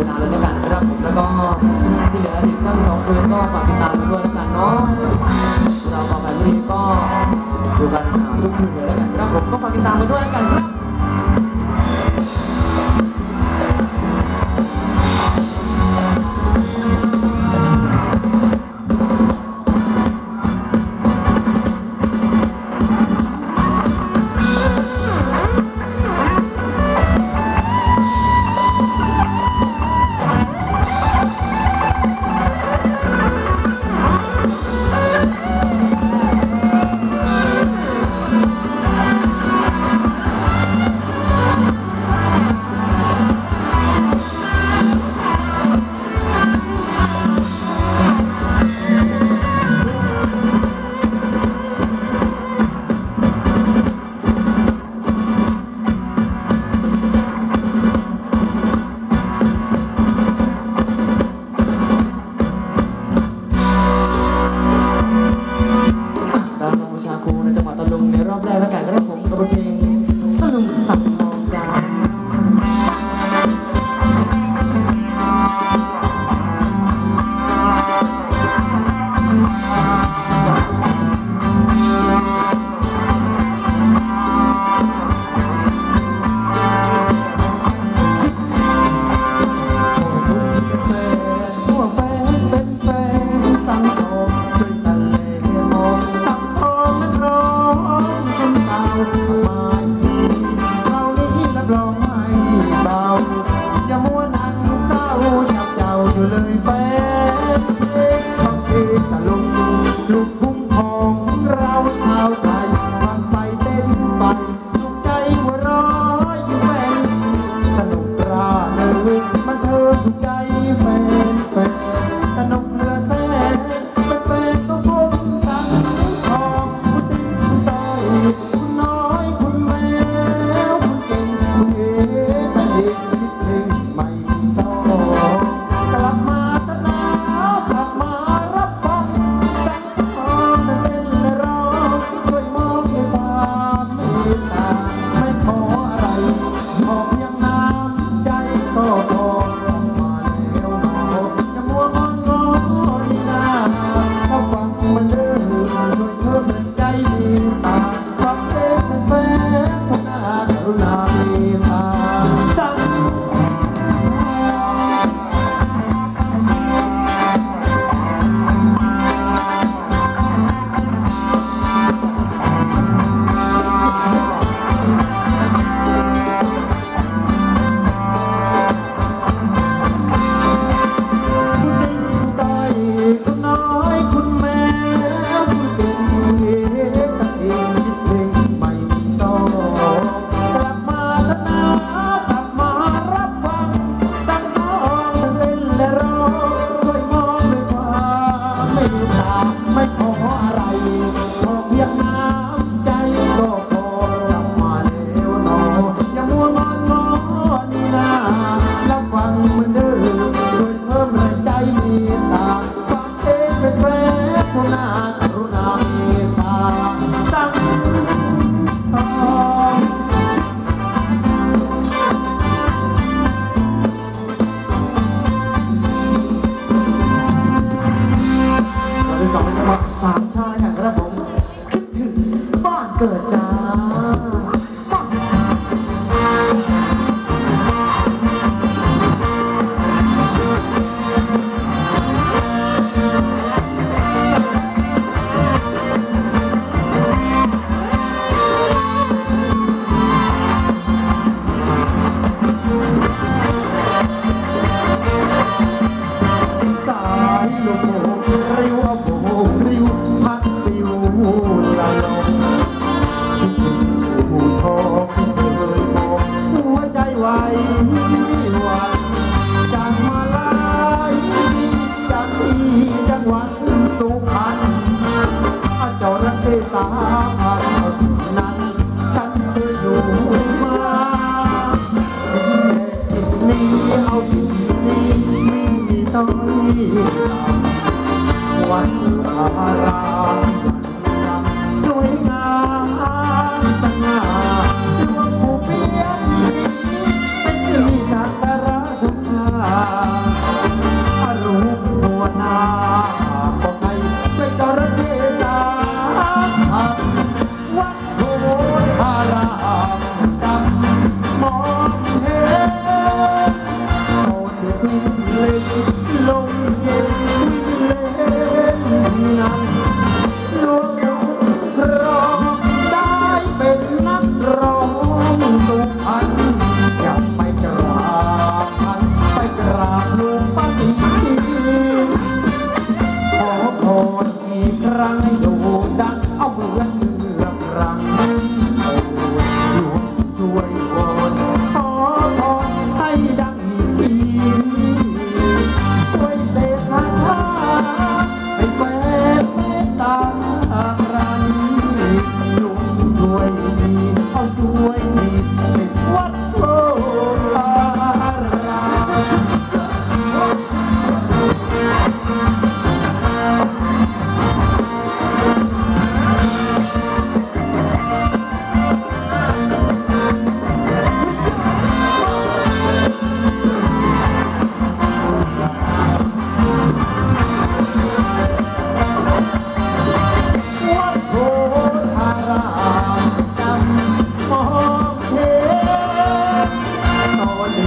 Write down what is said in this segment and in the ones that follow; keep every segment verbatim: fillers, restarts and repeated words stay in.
เวลาแล้วกันนะครับผมแล้วก็ที่เหลืออีกทั้งสองคืนก็ฝากติดตามด้วยแล้วกันเนาะเราต่อไปนี้ก็ดูกันทุกคืนเลยแล้วกันนะครับผมก็ฝากติดตามด้วยแล้วกันครับ เดี๋ย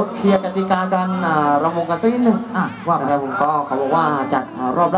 วเคลียร์กติกากันรำวงกันสักนิดนึงว่าครับผมก็เขาบอกว่าจัดรอบ